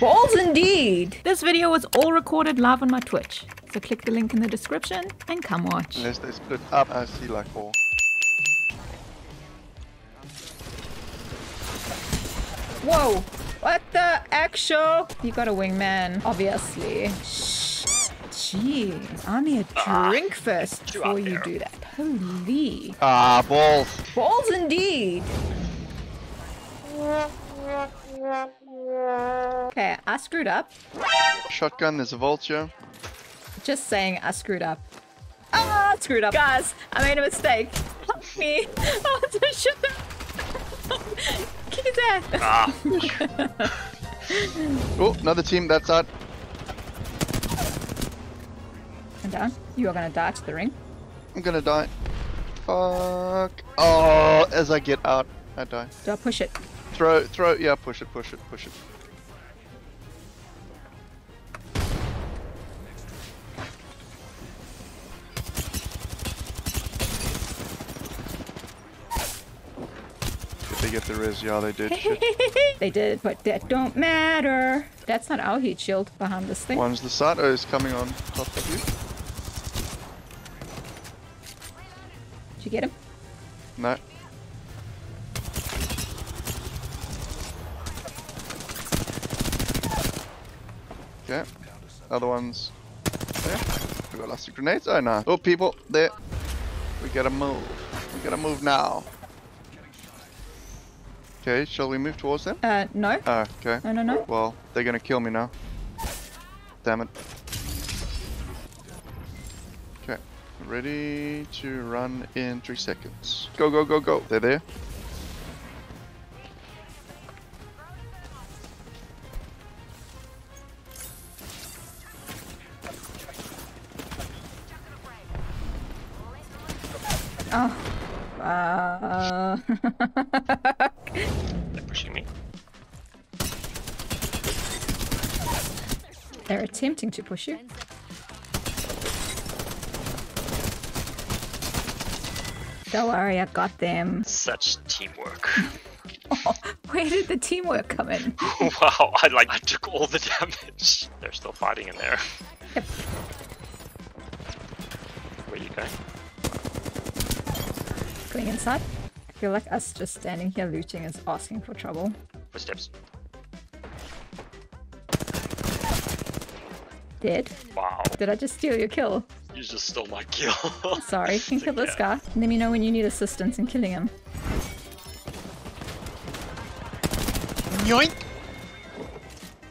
Balls indeed! This video was all recorded live on my Twitch, so click the link in the description and come watch. Unless they split up, I see like four. Whoa! What the actual? You got a wingman, obviously. Jeez, I need a drink first before you do that. Holy. Ah, balls. Balls indeed. Okay, I screwed up. Shotgun, there's a vulture. Just saying, I screwed up. Ah, I screwed up. Guys, I made a mistake. Help me. Oh, it's a shotgun. Give me that. Ah. Oh, another team, that's out. I'm down. You are gonna die to the ring. I'm gonna die. Fuck. Oh, as I get out, I die. Do I push it? Throw, yeah, push it. Did they get the res? Yeah, they did. Shit. They did, but that don't matter. That's not our heat shield behind this thing. One's the side, oh, it's coming on top of you. Did you get him? No. Okay. Other ones there. We got lots of grenades. Oh no. Oh, people there. We gotta move. We gotta move now. Okay, shall we move towards them? No. Oh, okay. No. Well, they're gonna kill me now. Damn it. Ready to run in 3 seconds. Go, go, go, go. They're there. Oh. They're pushing me. They're attempting to push you. Don't worry, I got them. Such teamwork. Oh, where did the teamwork come in? Wow, I took all the damage. They're still fighting in there. Yep. Where are you going? Going inside? I feel like us just standing here looting is asking for trouble. Footsteps. Dead. Wow. Did I just steal your kill? You just stole my kill. Sorry, you can kill this guy. Let me know when you need assistance in killing him. Yoink!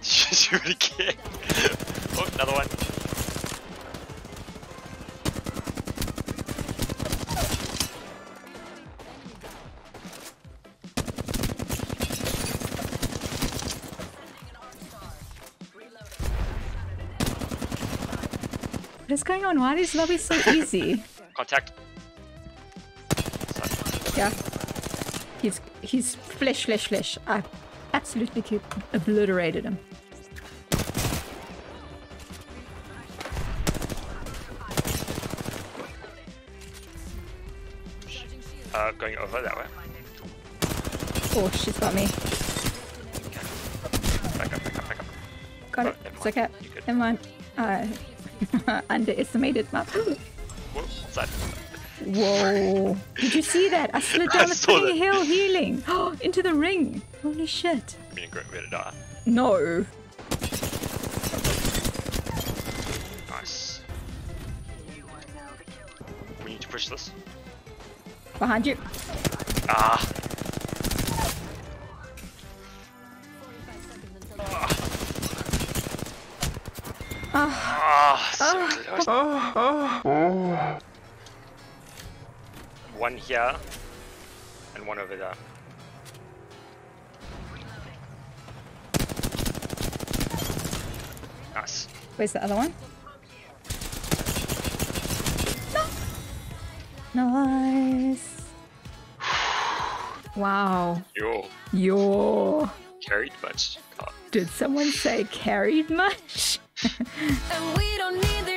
She really kicked. Oh, another one. What is going on? Why are these lobbies so easy? Contact. Sorry. Yeah. He's flesh. I absolutely obliterated him. Going over that way. Oh, she's got me. Back up. Got it. It's okay. Never mind. Underestimated my food. Whoa. Did you see that? I slid down the tiny hill healing. Oh, into the ring. Holy shit. It'd be a great way to die. No. Nice. We need to push this. Behind you. Ah. Oh. One here and one over there. Nice. Where's the other one? No. Nice. Wow. Yo. Carried much. God. Did someone say carried much? And we don't need